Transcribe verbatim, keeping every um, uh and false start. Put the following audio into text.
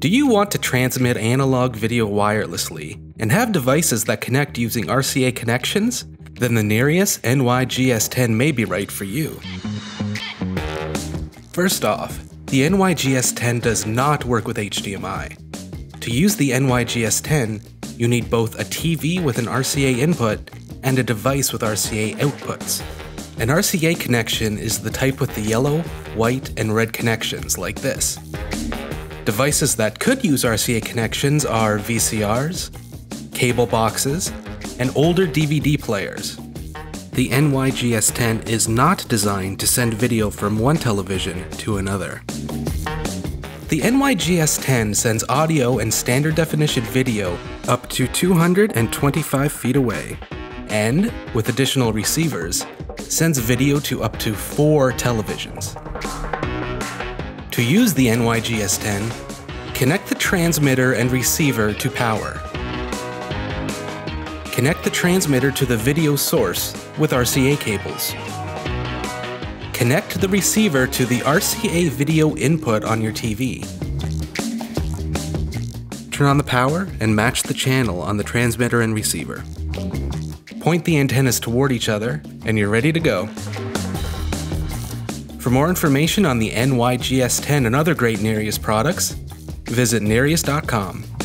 Do you want to transmit analog video wirelessly and have devices that connect using R C A connections? Then the Nyrius N Y G S ten may be right for you. First off, the N Y G S ten does not work with H D M I. To use the N Y G S ten, you need both a T V with an R C A input and a device with R C A outputs. An R C A connection is the type with the yellow, white, and red connections like this. Devices that could use R C A connections are V C Rs, cable boxes, and older D V D players. The N Y G S ten is not designed to send video from one television to another. The N Y G S ten sends audio and standard definition video up to two hundred twenty-five feet away, and, with additional receivers, sends video to up to four televisions. To use the N Y G S ten, connect the transmitter and receiver to power. Connect the transmitter to the video source with R C A cables. Connect the receiver to the R C A video input on your T V. Turn on the power and match the channel on the transmitter and receiver. Point the antennas toward each other, and you're ready to go. For more information on the N Y G S ten and other great Nyrius products, visit Nyrius dot com.